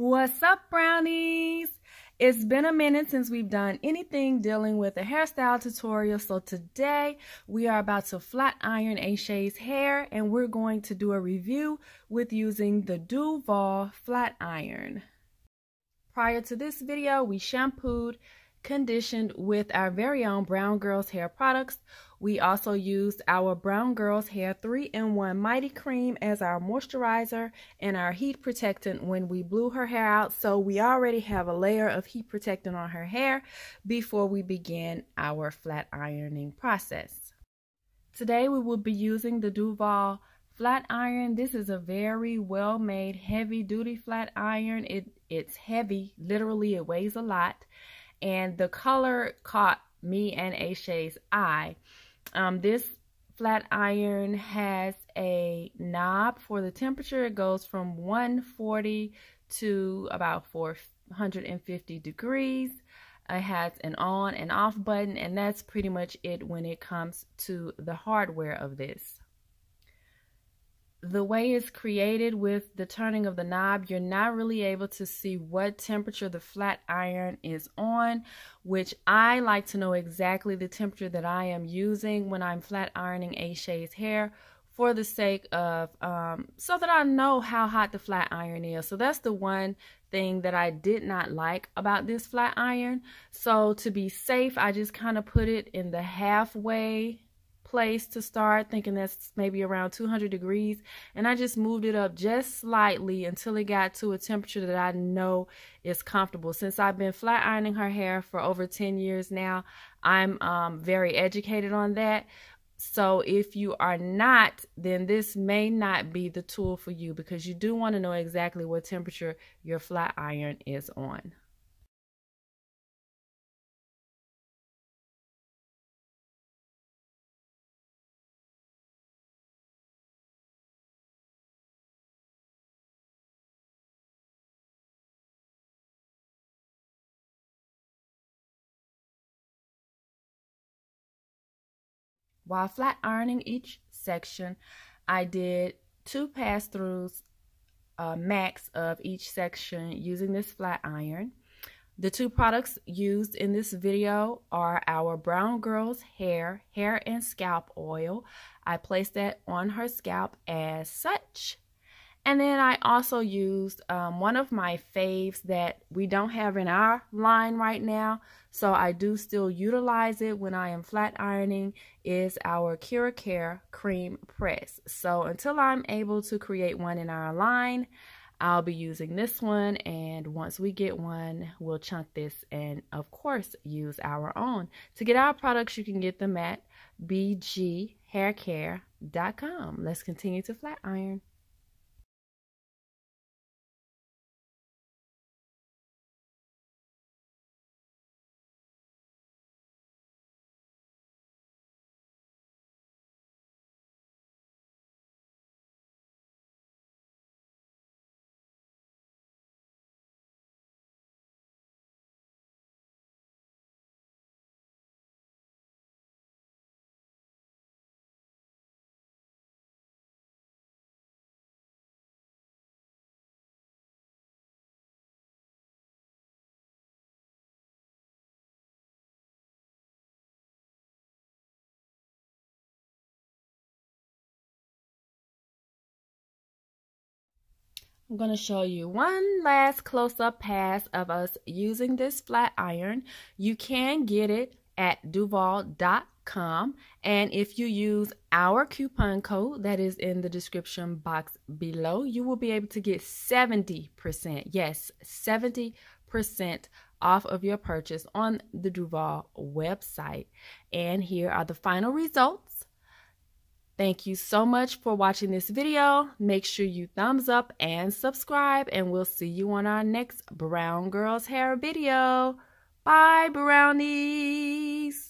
What's up, brownies? It's been a minute since we've done anything dealing with a hairstyle tutorial, so today we are about to flat iron A'Shea's hair, and we're going to do a review with using the Duval flat iron. Prior to this video, we shampooed, conditioned with our very own Brown Girls Hair products. We also used our Brown Girls Hair 3-in-1 Mighty Cream as our moisturizer and our heat protectant when we blew her hair out. So we already have a layer of heat protectant on her hair before we begin our flat ironing process. Today we will be using the Duval flat iron. This is a very well made heavy duty flat iron. It's heavy, literally it weighs a lot. And the color caught me and A'Shea's eye. This flat iron has a knob for the temperature. It goes from 140 to about 450 degrees. It has an on and off button, and that's pretty much it when it comes to the hardware of this. The way it's created with the turning of the knob, you're not really able to see what temperature the flat iron is on, which I like to know exactly the temperature that I am using when I'm flat ironing A'Shea's hair for the sake of, so that I know how hot the flat iron is. So that's the one thing that I did not like about this flat iron. So to be safe, I just kind of put it in the halfway place to start, thinking that's maybe around 200 degrees, and I just moved it up just slightly until it got to a temperature that I know is comfortable. Since I've been flat ironing her hair for over 10 years now, I'm very educated on that. So if you are not, then this may not be the tool for you, because you do want to know exactly what temperature your flat iron is on. While flat ironing each section, I did 2 pass-throughs max of each section using this flat iron. The 2 products used in this video are our Brown Girls Hair, Hair and Scalp Oil. I placed that on her scalp as such. And then I also used one of my faves that we don't have in our line right now, so I do still utilize it when I am flat ironing, is our CureCare Cream Press. So until I'm able to create one in our line, I'll be using this one, and once we get one, we'll chunk this and of course use our own. To get our products, you can get them at bghaircare.com. Let's continue to flat iron. I'm going to show you one last close-up pass of us using this flat iron. You can get it at duval.com, and if you use our coupon code that is in the description box below, you will be able to get 70%, yes, 70% off of your purchase on the Duval website. And here are the final results. Thank you so much for watching this video. Make sure you thumbs up and subscribe, and we'll see you on our next Brown Girls Hair video. Bye, brownies.